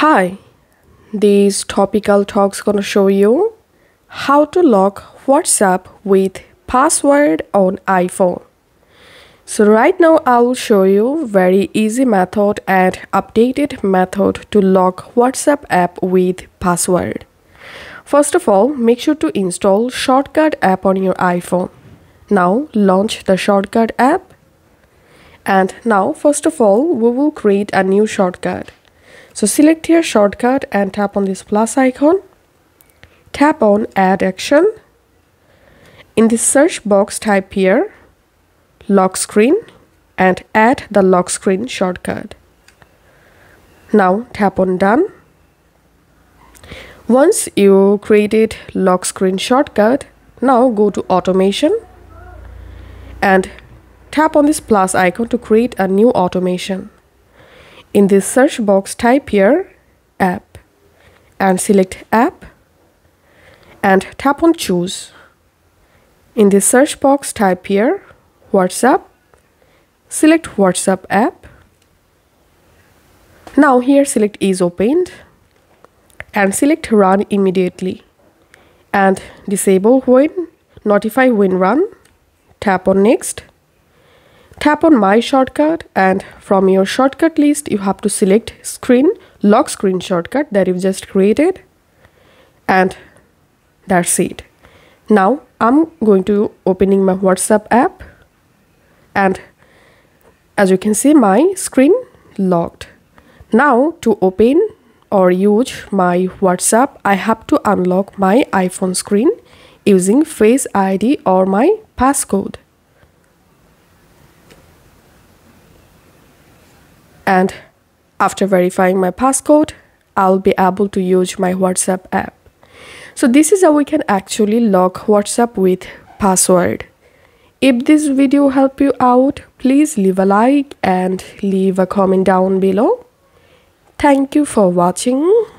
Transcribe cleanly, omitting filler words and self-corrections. Hi, this Topical Talks gonna show you how to lock WhatsApp with password on iPhone. So right now I will show you very easy method and updated method to lock WhatsApp app with password. First of all, make sure to install Shortcut app on your iPhone. Now launch the Shortcut app. And now first of all, we will create a new shortcut. So select here shortcut and tap on this plus icon. Tap on add action. In the search box type here lock screen and add the lock screen shortcut. Now tap on done. Once you created lock screen shortcut, now go to automation and tap on this plus icon to create a new automation. In this search box type here app and select app and tap on choose. In this search box type here WhatsApp, select WhatsApp app. Now here select is opened and select run immediately and disable when notify when run. Tap on next. Tap on my shortcut and from your shortcut list you have to select lock screen shortcut that you've just created, and that's it. Now I'm going to opening my WhatsApp app and as you can see my screen locked. Now to open or use my WhatsApp I have to unlock my iPhone screen using Face ID or my passcode. And after verifying my passcode, I'll be able to use my WhatsApp app. So this is how we can actually lock WhatsApp with password. If this video helped you out, please leave a like and leave a comment down below. Thank you for watching.